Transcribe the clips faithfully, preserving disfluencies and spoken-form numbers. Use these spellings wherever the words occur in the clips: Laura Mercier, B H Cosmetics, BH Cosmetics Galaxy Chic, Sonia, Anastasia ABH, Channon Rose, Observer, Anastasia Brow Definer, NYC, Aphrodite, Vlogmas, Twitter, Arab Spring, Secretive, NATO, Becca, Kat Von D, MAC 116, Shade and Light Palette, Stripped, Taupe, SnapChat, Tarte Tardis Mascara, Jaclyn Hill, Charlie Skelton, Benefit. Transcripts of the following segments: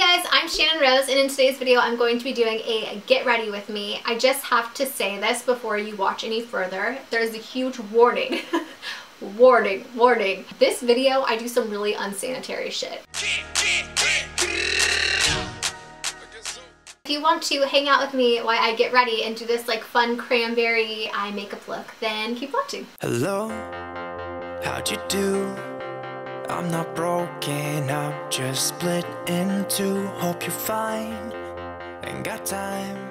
guys, I'm Channon Rose, and in today's video I'm going to be doing a get ready with me. I just have to say this before you watch any further. There's a huge warning. Warning, warning. This video, I do some really unsanitary shit. If you want to hang out with me while I get ready and do this like fun cranberry eye makeup look, then keep watching. Hello, how'd you do? I'm not broken, I'm just split in two. Hope you're fine and got time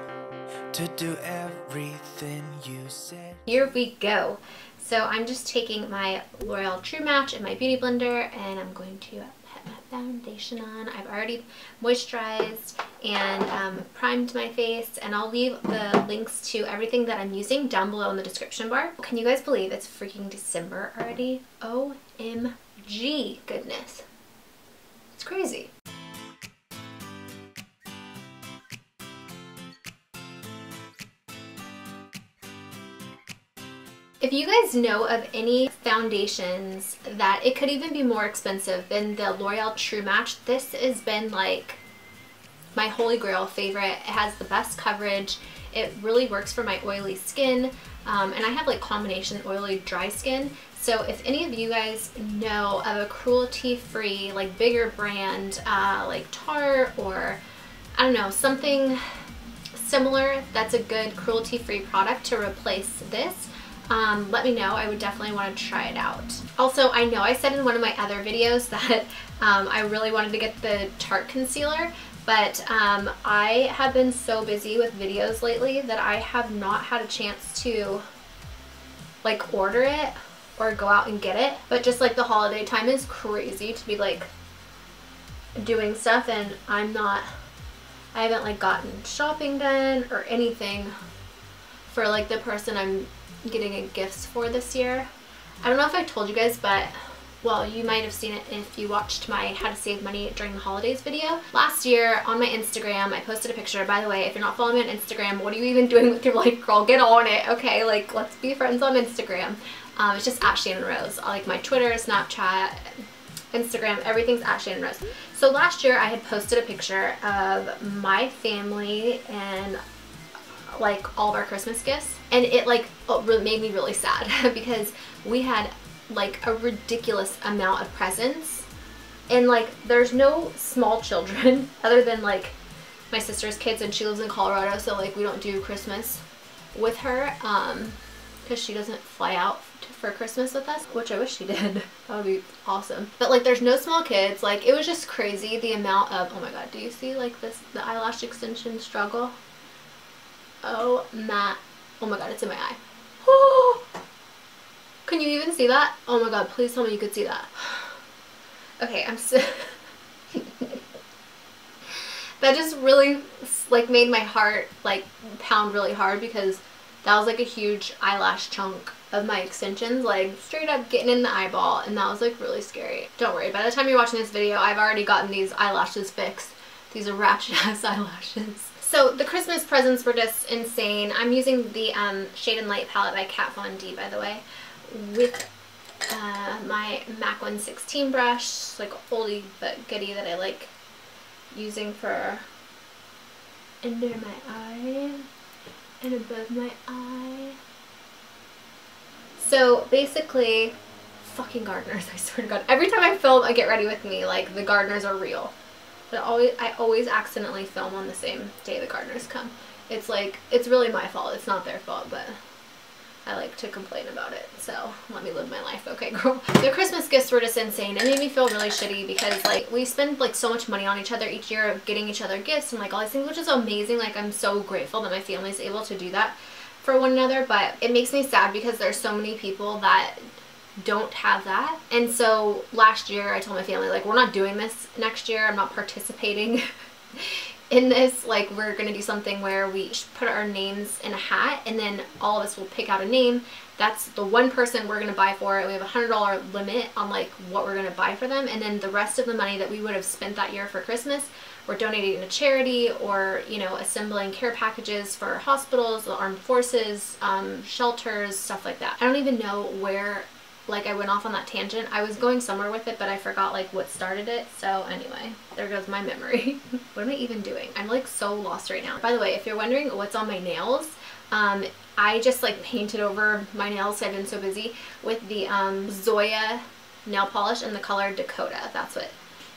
to do everything you said. Here we go. So I'm just taking my L'Oreal True Match and my Beauty Blender, and I'm going to put my foundation on. I've already moisturized and um, primed my face, and I'll leave the links to everything that I'm using down below in the description bar. Can you guys believe it's freaking December already? O M G. Gee, goodness, it's crazy. If you guys know of any foundations that it could even be more expensive than the L'Oreal True Match, this has been like my holy grail favorite. It has the best coverage. It really works for my oily skin, um, and I have like combination oily dry skin. So if any of you guys know of a cruelty-free, like bigger brand, uh, like Tarte, or I don't know, something similar that's a good cruelty-free product to replace this, um, let me know. I would definitely want to try it out. Also, I know I said in one of my other videos that um, I really wanted to get the Tarte concealer, but um, I have been so busy with videos lately that I have not had a chance to like order it or go out and get it. But just like the holiday time is crazy to be like doing stuff, and I'm not, I haven't like gotten shopping done or anything for like the person I'm getting a gifts for this year. I don't know if I told you guys, but well, you might have seen it if you watched my how to save money during the holidays video. Last year on my Instagram, I posted a picture. By the way, if you're not following me on Instagram, what are you even doing with your life, girl? Get on it, okay? Like, let's be friends on Instagram. Um, it's just at Channon Rose. Like my Twitter, Snapchat, Instagram, everything's at Channon Rose. So last year I had posted a picture of my family and like all of our Christmas gifts, and it like made me really sad because we had like a ridiculous amount of presents, and like there's no small children other than like my sister's kids, and she lives in Colorado, so like we don't do Christmas with her um because she doesn't fly out for Christmas with us, which I wish she did. That would be awesome. But like there's no small kids. Like it was just crazy the amount of, oh my god, do you see like this, the eyelash extension struggle? Oh my, oh my god, it's in my eye. Oh, can you even see that? Oh my god, please tell me you could see that. Okay, I'm so that just really like made my heart like pound really hard, because that was like a huge eyelash chunk of my extensions, like straight up getting in the eyeball, and that was like really scary. Don't worry, by the time you're watching this video, I've already gotten these eyelashes fixed. These are ratchet ass eyelashes. So the Christmas presents were just insane. I'm using the um, Shade and Light Palette by Kat Von D, by the way, with uh, my MAC one sixteen brush, like oldie but goodie that I like using for under my eye and above my eye. So basically, fucking gardeners, I swear to god. Every time I film I get ready with me, like the gardeners are real. But I always, I always accidentally film on the same day the gardeners come. It's like, it's really my fault. It's not their fault, but I like to complain about it. So let me live my life, okay girl? The Christmas gifts were just insane. It made me feel really shitty because like we spend like so much money on each other each year of getting each other gifts and like all these things, which is amazing. Like I'm so grateful that my family's able to do that for one another, but it makes me sad because there's so many people that don't have that. And so last year I told my family, like, we're not doing this next year. I'm not participating in this. Like, we're gonna do something where we each put our names in a hat, and then all of us will pick out a name. That's the one person we're gonna buy for, and we have a hundred dollar limit on like what we're gonna buy for them, and then the rest of the money that we would have spent that year for Christmas, we're donating to charity, or, you know, assembling care packages for hospitals, the armed forces, um, shelters, stuff like that. I don't even know where like I went off on that tangent. I was going somewhere with it, but I forgot like what started it. So anyway, there goes my memory. What am I even doing? I'm like so lost right now. By the way, if you're wondering what's on my nails, um, I just like painted over my nails. I've been so busy with the um, Zoya nail polish and the color Dakota. That's what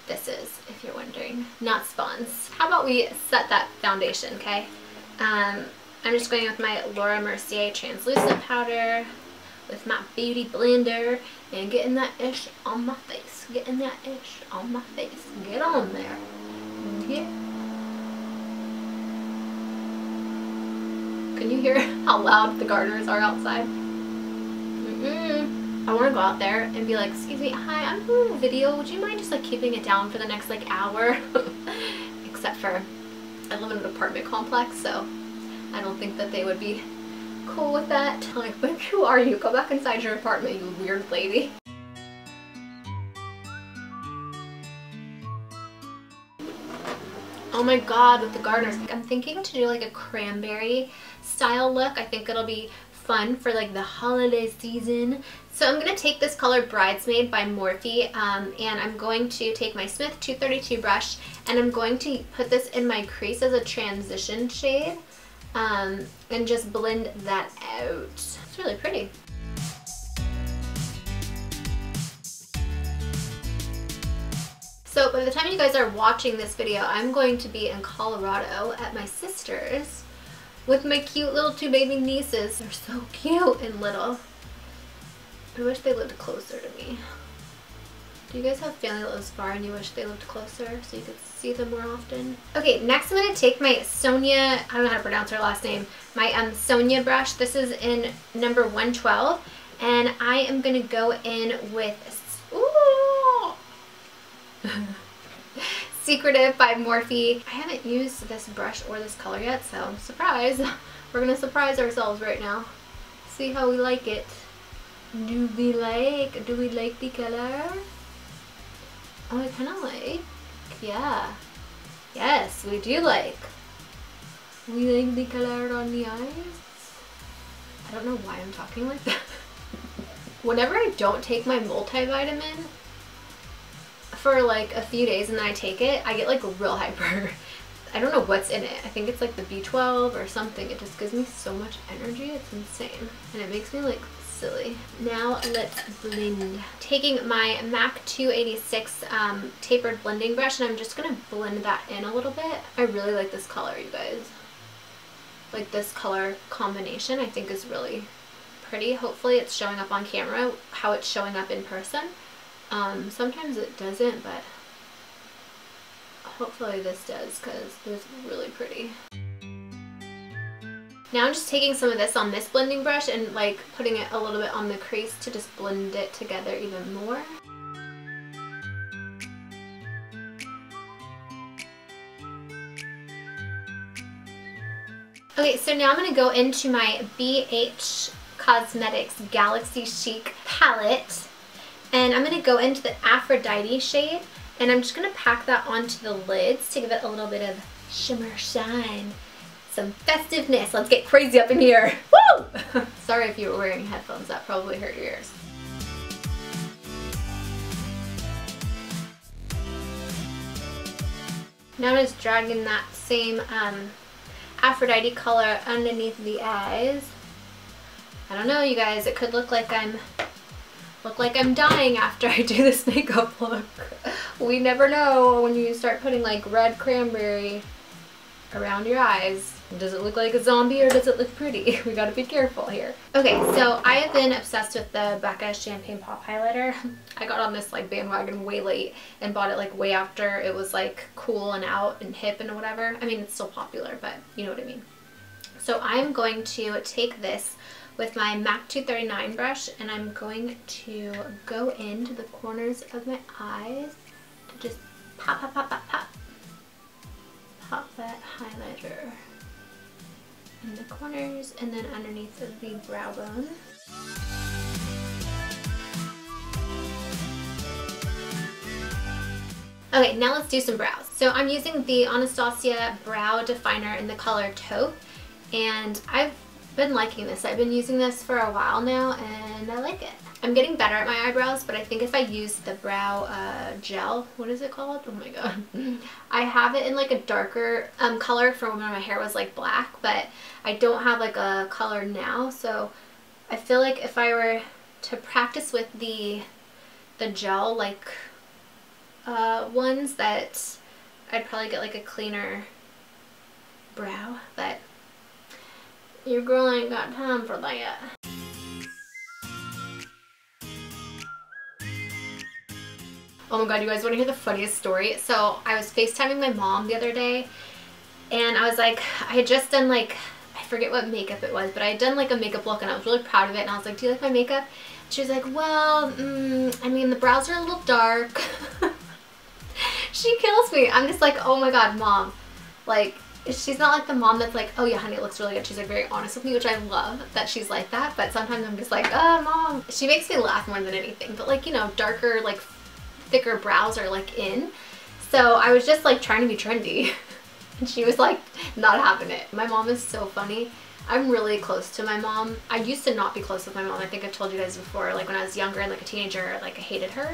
this is, if you're wondering. Not Spawns. How about we set that foundation, okay? Um, I'm just going with my Laura Mercier translucent powder with my Beauty Blender and getting that ish on my face. Getting that ish on my face. Get on there. Yeah. Can you hear how loud the gardeners are outside? Mm-mm. I want to go out there and be like, excuse me, hi, I'm doing a video. Would you mind just like keeping it down for the next like hour? Except for I live in an apartment complex, so I don't think that they would be cool with that. I'm like, but who are you? Go back inside your apartment, you weird lady. Oh my god, with the gardeners. I'm thinking to do like a cranberry style look. I think it'll be fun for like the holiday season. So I'm going to take this color Bridesmaid by Morphe, um, and I'm going to take my Smith two thirty-two brush and I'm going to put this in my crease as a transition shade, um, and just blend that out. It's really pretty. So by the time you guys are watching this video, I'm going to be in Colorado at my sister's with my cute little two baby nieces. They're so cute and little. I wish they lived closer to me. Do you guys have family that lives far and you wish they lived closer so you could see them more often? Okay, next I'm gonna take my Sonia, I don't know how to pronounce her last name, my um, Sonia brush. This is in number one twelve, and I am gonna go in with, ooh, Secretive by Morphe. I haven't used this brush or this color yet, so surprise. We're gonna surprise ourselves right now. See how we like it. Do we like, do we like the color? Oh, I kinda like, yeah. Yes, we do like. We like the color on the eyes. I don't know why I'm talking like that. Whenever I don't take my multivitamin, for like a few days and then I take it, I get like real hyper. I don't know what's in it. I think it's like the B twelve or something. It just gives me so much energy. It's insane. And it makes me like silly. Now let's blend. Taking my MAC two eighty-six um, tapered blending brush, and I'm just gonna blend that in a little bit. I really like this color, you guys. Like this color combination I think is really pretty. Hopefully it's showing up on camera how it's showing up in person. Um, sometimes it doesn't, but hopefully this does because it was really pretty. Now I'm just taking some of this on this blending brush and like putting it a little bit on the crease to just blend it together even more. Okay, so now I'm going to go into my B H Cosmetics Galaxy Chic palette. And I'm going to go into the Aphrodite shade, and I'm just going to pack that onto the lids to give it a little bit of shimmer shine. Some festiveness. Let's get crazy up in here. Woo! Sorry if you were wearing headphones. That probably hurt your ears. Now I'm just dragging that same um, Aphrodite color underneath the eyes. I don't know, you guys. It could look like I'm... look like I'm dying after I do this makeup look. We never know when you start putting like red cranberry around your eyes. Does it look like a zombie or does it look pretty? We gotta be careful here. Okay, so I have been obsessed with the Becca Champagne Pop Highlighter. I got on this like bandwagon way late and bought it like way after it was like cool and out and hip and whatever. I mean, it's still popular, but you know what I mean. So I'm going to take this with my MAC two thirty-nine brush, and I'm going to go into the corners of my eyes to just pop, pop, pop, pop, pop. Pop that highlighter in the corners and then underneath of the brow bone. Okay, now let's do some brows. So I'm using the Anastasia Brow Definer in the color Taupe, and I've been liking this. I've been using this for a while now and I like it. I'm getting better at my eyebrows, but I think if I use the brow uh, gel, what is it called? Oh my god. I have it in like a darker um, color for when my hair was like black, but I don't have like a color now, so I feel like if I were to practice with the, the gel like uh, ones, that I'd probably get like a cleaner brow, but your girl ain't got time for that. Oh my god, you guys want to hear the funniest story? So I was FaceTiming my mom the other day, and I was like, I had just done like, I forget what makeup it was, but I had done like a makeup look and I was really proud of it, and I was like, do you like my makeup? She was like, well, mm, I mean, the brows are a little dark. She kills me. I'm just like, oh my god, mom. Like, she's not like the mom that's like, oh yeah, honey, it looks really good. She's like very honest with me, which I love that she's like that, but sometimes I'm just like, oh, mom. She makes me laugh more than anything, but like, you know, darker, like, thicker brows are like in. So I was just like trying to be trendy and she was like not having it. My mom is so funny. I'm really close to my mom. I used to not be close with my mom. I think I've told you guys before, like when I was younger and like a teenager, like I hated her.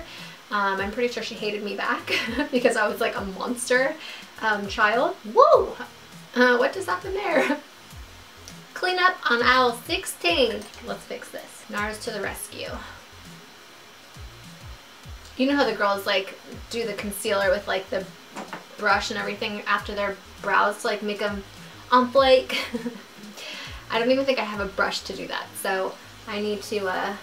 Um, I'm pretty sure she hated me back because I was like a monster um, child. Whoa! Uh, what just happened there? Clean up on aisle sixteen. Let's fix this. NARS to the rescue. You know how the girls like do the concealer with like the brush and everything after their brows to like make them on flake? I don't even think I have a brush to do that, so I need to uh,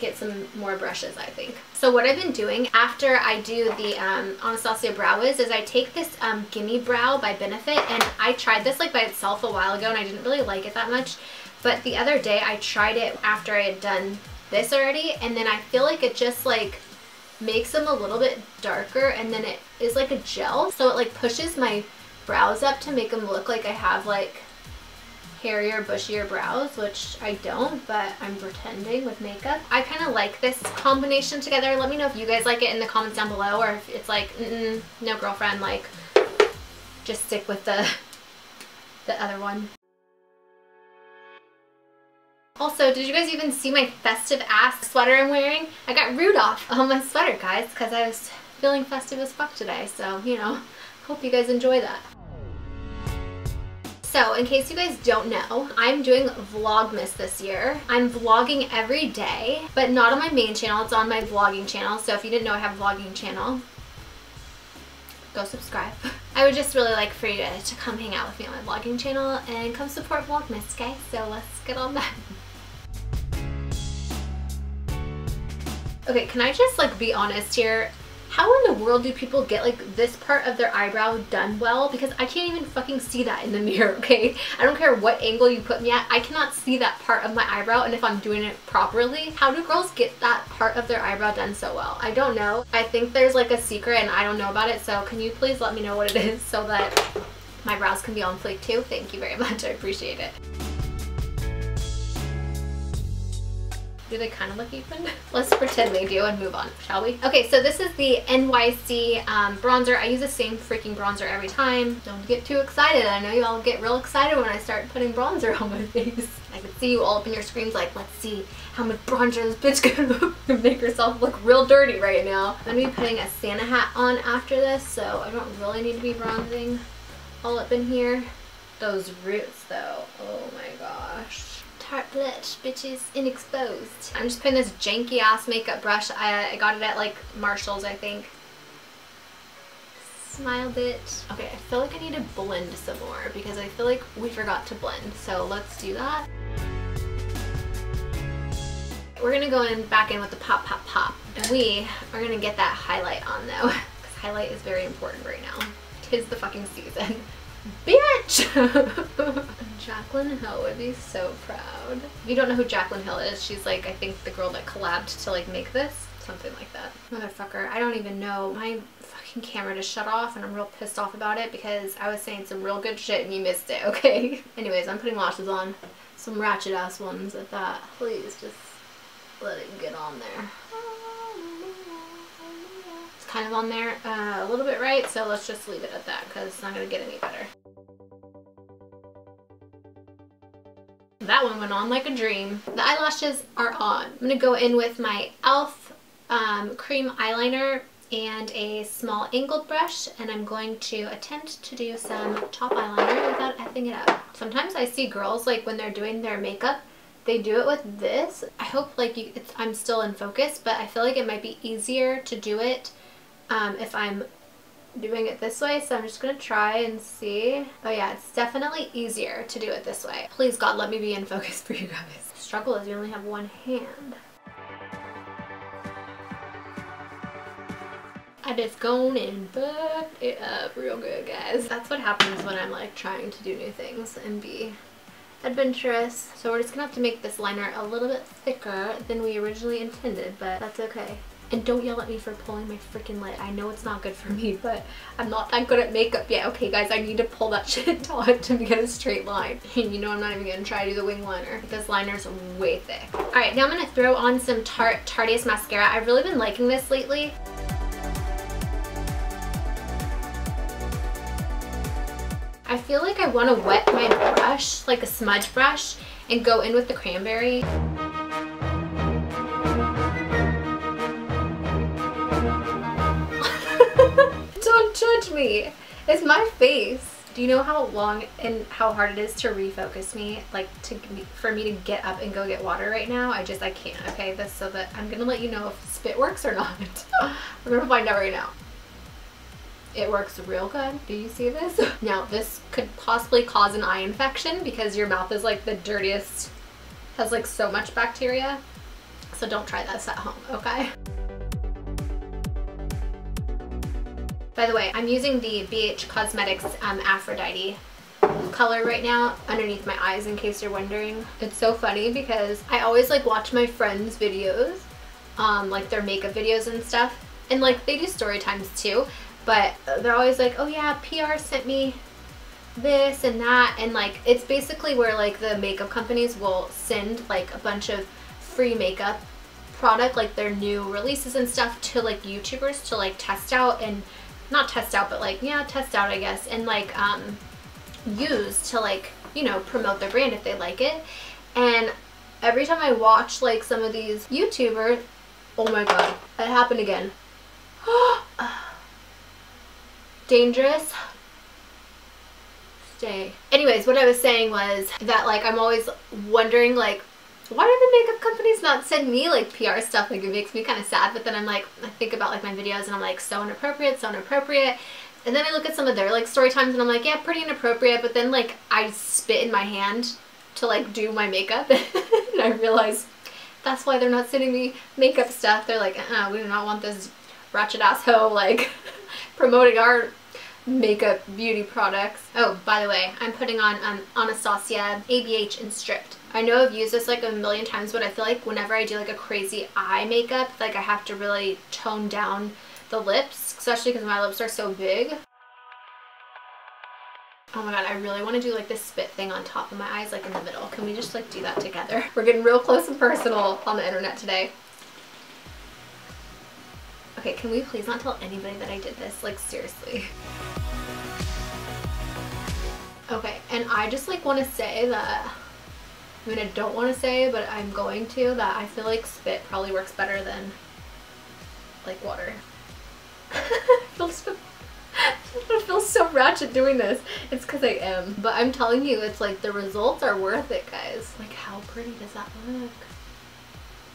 get some more brushes, I think. So what I've been doing after I do the um, Anastasia Brow Wiz is I take this um, Gimme Brow by Benefit, and I tried this like by itself a while ago and I didn't really like it that much, but the other day I tried it after I had done this already, and then I feel like it just like makes them a little bit darker, and then it is like a gel, so it like pushes my brows up to make them look like I have like hairier, bushier brows, which I don't, but I'm pretending with makeup. I kind of like this combination together. Let me know if you guys like it in the comments down below, or if it's like, mm-mm, no girlfriend, like just stick with the the other one. Also, did you guys even see my festive ass sweater I'm wearing? I got Rudolph on my sweater, guys, because I was feeling festive as fuck today. So, you know, hope you guys enjoy that. So, in case you guys don't know, I'm doing Vlogmas this year. I'm vlogging every day, but not on my main channel. It's on my vlogging channel. So if you didn't know I have a vlogging channel, go subscribe. I would just really like for you to, to come hang out with me on my vlogging channel and come support Vlogmas, guys. So let's get on that. Okay, can I just like be honest here? How in the world do people get like this part of their eyebrow done well? Because I can't even fucking see that in the mirror, okay? I don't care what angle you put me at, I cannot see that part of my eyebrow, and if I'm doing it properly. How do girls get that part of their eyebrow done so well? I don't know. I think there's like a secret and I don't know about it, so can you please let me know what it is so that my brows can be on flake too? Thank you very much, I appreciate it. Do they kind of look even? Let's pretend they do and move on, shall we? Okay, so this is the N Y C um, bronzer. I use the same freaking bronzer every time. Don't get too excited. I know you all get real excited when I start putting bronzer on my face. I can see you all up in your screens like, let's see how much bronzer this bitch can make herself look real dirty right now. I'm going to be putting a Santa hat on after this, so I don't really need to be bronzing all up in here. Those roots though, oh my gosh. Tarte Blush, bitches, inexposed. I'm just putting this janky ass makeup brush. I, I got it at like Marshall's, I think. Smile bitch. Okay, I feel like I need to blend some more because I feel like we forgot to blend. So let's do that. We're gonna go in back in with the pop, pop, pop. And we are gonna get that highlight on though, because highlight is very important right now. 'Tis the fucking season. Bitch! Jaclyn Hill would be so proud. If you don't know who Jaclyn Hill is, she's like, I think the girl that collabed to like make this, something like that. Motherfucker, I don't even know. My fucking camera just shut off and I'm real pissed off about it because I was saying some real good shit and you missed it, okay? Anyways, I'm putting lashes on. Some ratchet ass ones at that. Please just let it get on there. It's kind of on there uh, a little bit right, so let's just leave it at that because it's not gonna get any better. That one went on like a dream. The eyelashes are on. I'm going to go in with my e l f. Um, cream eyeliner and a small angled brush, and I'm going to attempt to do some top eyeliner without effing it up. Sometimes I see girls, like when they're doing their makeup, they do it with this. I hope like you, it's, I'm still in focus, but I feel like it might be easier to do it um, if I'm doing it this way, so I'm just gonna try and see. Oh yeah, it's definitely easier to do it this way. Please God, let me be in focus for you guys. The struggle is you only have one hand. I just gone and fucked it up real good, guys. That's what happens when I'm like trying to do new things and be adventurous. So we're just gonna have to make this liner a little bit thicker than we originally intended, but that's okay. And don't yell at me for pulling my freaking lid. I know it's not good for me, but I'm not that good at makeup yet. Okay guys, I need to pull that shit taut to get a straight line. And you know I'm not even gonna try to do the wing liner. This liner's way thick. All right, now I'm gonna throw on some Tarte Tardis Mascara. I've really been liking this lately. I feel like I want to wet my brush, like a smudge brush, and go in with the cranberry. Don't judge me. It's my face. Do you know how long and how hard it is to refocus me? Like to for me to get up and go get water right now? I just, I can't. Okay, that's so that I'm going to let you know if spit works or not. We're going to find out right now. It works real good. Do you see this? Now this could possibly cause an eye infection because your mouth is like the dirtiest, has like so much bacteria. So don't try this at home, okay? By the way, I'm using the B H Cosmetics um, Aphrodite color right now underneath my eyes in case you're wondering. It's so funny because I always like watch my friends' videos, um, like their makeup videos and stuff. And like they do story times too. But they're always like, oh yeah, P R sent me this and that. And like, it's basically where like the makeup companies will send like a bunch of free makeup product, like their new releases and stuff to like YouTubers to like test out and not test out, but like, yeah, test out, I guess. And like um, use to like, you know, promote their brand if they like it. And every time I watch like some of these YouTubers, oh my God, it happened again. Dangerous. Stay. Anyways, what I was saying was that like I'm always wondering like why do the makeup companies not send me like P R stuff? Like it makes me kind of sad, but then I'm like I think about like my videos and I'm like so inappropriate, so inappropriate. And then I look at some of their like story times and I'm like, yeah, pretty inappropriate, but then like I spit in my hand to like do my makeup and I realize that's why they're not sending me makeup stuff. They're like, uh-uh, we do not want this ratchet asshole like promoting our makeup beauty products. Oh, by the way, I'm putting on um, Anastasia A B H and Stripped. I know I've used this like a million times, but I feel like whenever I do like a crazy eye makeup, like I have to really tone down the lips, especially because my lips are so big. Oh my God, I really want to do like this spit thing on top of my eyes, like in the middle. Can we just like do that together? We're getting real close and personal on the internet today. Okay, can we please not tell anybody that I did this? Like, seriously. Okay, and I just like want to say that, I mean, I don't want to say, but I'm going to, that I feel like spit probably works better than like water. I feel so, I feel so ratchet doing this. It's because I am. But I'm telling you, it's like the results are worth it, guys. Like, how pretty does that look?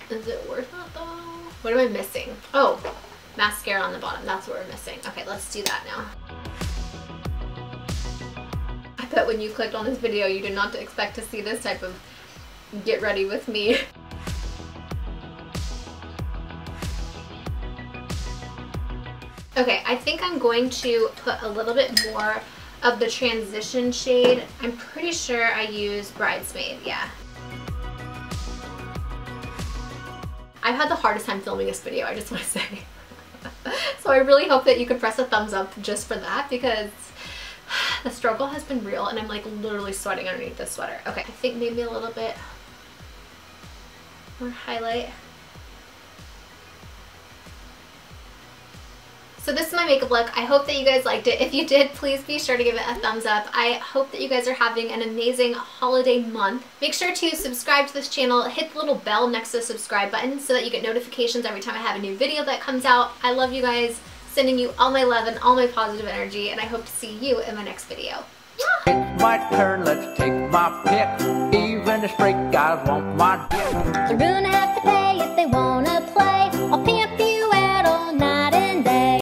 Is it worth it though? What am I missing? Oh. Mascara on the bottom, that's what we're missing. Okay, let's do that now. I bet when you clicked on this video, you did not expect to see this type of get ready with me. Okay, I think I'm going to put a little bit more of the transition shade. I'm pretty sure I used Bridesmaid, yeah. I've had the hardest time filming this video, I just want to say. So I really hope that you could press a thumbs up just for that because the struggle has been real and I'm like literally sweating underneath this sweater. Okay, I think maybe a little bit more highlight. So this is my makeup look. I hope that you guys liked it. If you did, please be sure to give it a thumbs up. I hope that you guys are having an amazing holiday month. Make sure to subscribe to this channel. Hit the little bell next to the subscribe button so that you get notifications every time I have a new video that comes out. I love you guys. Sending you all my love and all my positive energy, and I hope to see you in my next video. Take my turn, let's take my pick. Even the straight guys want my dick. They're gonna have to pay if they wanna